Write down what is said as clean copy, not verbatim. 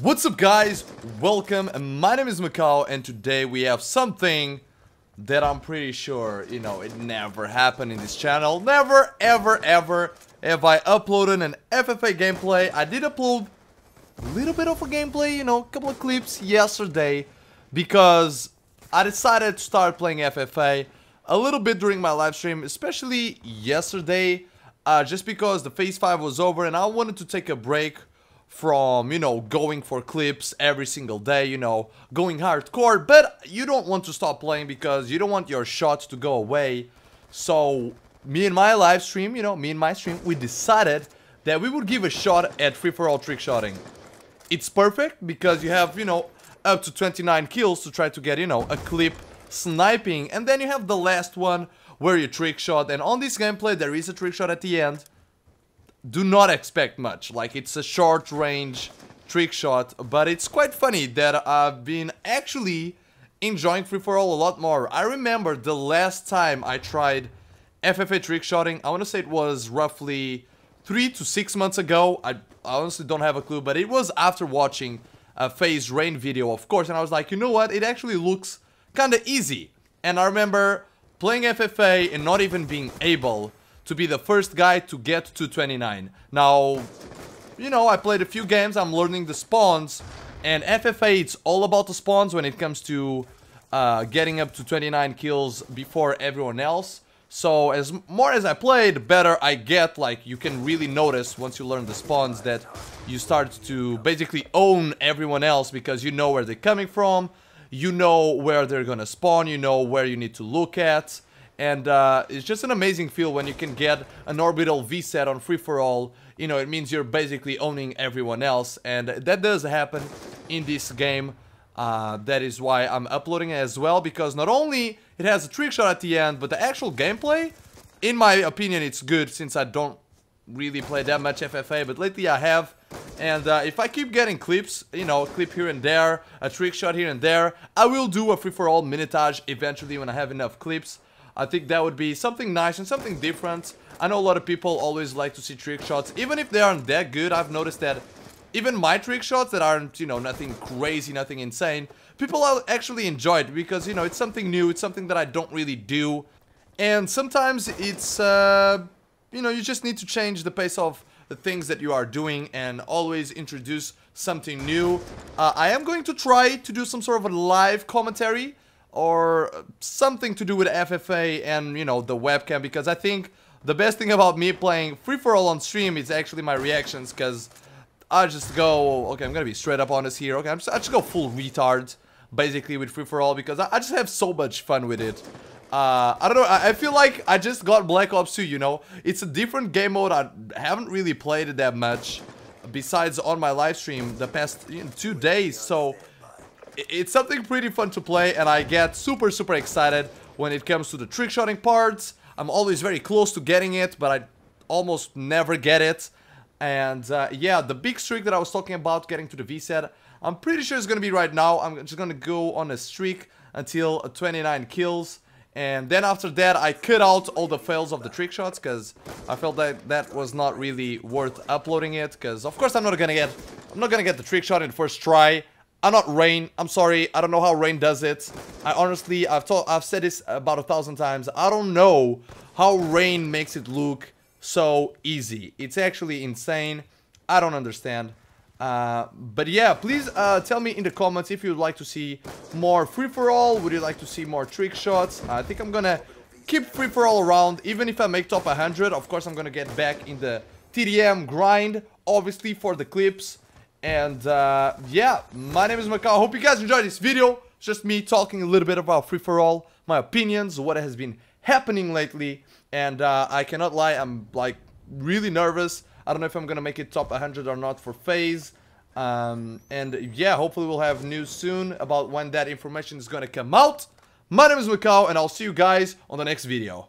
What's up, guys? Welcome. My name is Macau, and today we have something that I'm pretty sure, you know, it never happened in this channel. Never, ever, ever have I uploaded an FFA gameplay. I did upload a little bit of a gameplay, you know, a couple of clips yesterday, because I decided to start playing FFA a little bit during my live stream, especially yesterday, just because the Phase 5 was over and I wanted to take a break from, you know, going for clips every single day, you know, going hardcore, but you don't want to stop playing because you don't want your shots to go away. So me and my stream, we decided that we would give a shot at free-for-all trick shotting. It's perfect because you have, you know, up to 29 kills to try to get, you know, a clip sniping, and then you have the last one where you trick shot. And on this gameplay there is a trick shot at the end. Do not expect much, like it's a short range trick shot, but it's quite funny that I've been actually enjoying free-for-all a lot more. I remember the last time I tried FFA trick shotting, I want to say it was roughly 3 to 6 months ago. I honestly don't have a clue, but it was after watching a FaZe Rain video, of course, and I was like, you know what, it actually looks kind of easy. And I remember playing FFA and not even being able to be the first guy to get to 29. Now, you know, I played a few games, I'm learning the spawns, and FFA, it's all about the spawns when it comes to getting up to 29 kills before everyone else. So, as more as I play, the better I get. Like, you can really notice once you learn the spawns that you start to basically own everyone else, because you know where they're coming from, you know where they're gonna spawn, you know where you need to look at. And it's just an amazing feel when you can get an orbital V-set on free-for-all. You know, it means you're basically owning everyone else, and that does happen in this game. That is why I'm uploading it as well, because not only it has a trick shot at the end, but the actual gameplay, in my opinion, it's good, since I don't really play that much FFA, but lately I have. And if I keep getting clips, you know, a clip here and there, a trick shot here and there, I will do a free-for-all minitage eventually when I have enough clips. I think that would be something nice and something different. I know a lot of people always like to see trick shots, even if they aren't that good. I've noticed that even my trick shots that aren't, you know, nothing crazy, nothing insane, people actually enjoy it because, you know, it's something new, it's something that I don't really do. And sometimes it's, you know, you just need to change the pace of the things that you are doing and always introduce something new. I am going to try to do some sort of a live commentary or something to do with FFA and, you know, the webcam, because I think the best thing about me playing free-for-all on stream is actually my reactions, because I just go, okay, I'm gonna be straight up honest here, okay, I just go full retard, basically, with free-for-all, because I just have so much fun with it. I don't know, I feel like I just got Black Ops 2, you know, it's a different game mode, I haven't really played it that much, besides on my live stream the past, you know, 2 days, so it's something pretty fun to play, and I get super, super excited when it comes to the trick-shotting parts. I'm always very close to getting it, but I almost never get it. And, yeah, the big streak that I was talking about, getting to the V-set, I'm pretty sure it's gonna be right now. I'm just gonna go on a streak until 29 kills. And then after that, I cut out all the fails of the trick shots, because I felt that that was not really worth uploading it, because, of course, I'm not gonna get the trick shot in the first try. I'm not Rain, I'm sorry, I don't know how Rain does it. I honestly, I've said this about 1,000 times, I don't know how Rain makes it look so easy. It's actually insane, I don't understand. But yeah, please tell me in the comments if you'd like to see more free-for-all, would you like to see more trick shots? I think I'm gonna keep free-for-all around, even if I make top 100, of course I'm gonna get back in the TDM grind, obviously for the clips. And, yeah, my name is Macau. I hope you guys enjoyed this video. It's just me talking a little bit about free-for-all, my opinions, what has been happening lately. And, I cannot lie, I'm, like, really nervous. I don't know if I'm gonna make it top 100 or not for FaZe. And, yeah, hopefully we'll have news soon about when that information is gonna come out. My name is Macau, and I'll see you guys on the next video.